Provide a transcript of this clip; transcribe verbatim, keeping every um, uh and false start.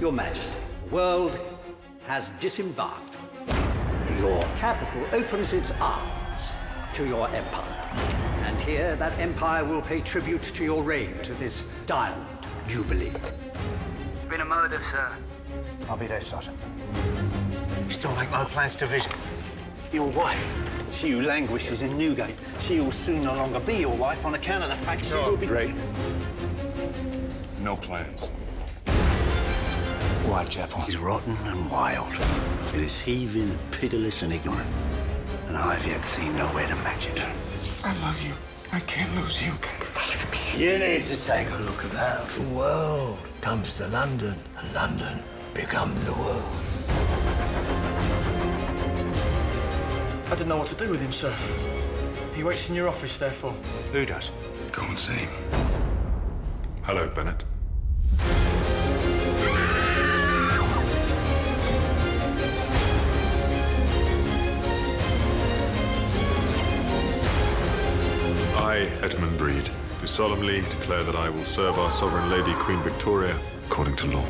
Your Majesty, the world has disembarked. Your capital opens its arms to your empire. And here, that empire will pay tribute to your reign, to this diamond jubilee. It's been a murder, sir. I'll be there, Sergeant. You still make no plans to visit. Your wife, she who languishes in Newgate, she will soon no longer be your wife on account of the fact she will be... Drake. No plans. Whitechapel is rotten and wild. It is heaving, pitiless and ignorant. And I've yet seen nowhere to match it. I love you. I can't lose you. Save me. You need to take a look about. The world comes to London, and London becomes the world. I didn't know what to do with him, sir. He waits in your office, therefore. Who does? Go and see him. Hello, Bennett. I, Edmund Breed, do solemnly declare that I will serve our Sovereign Lady Queen Victoria according to law.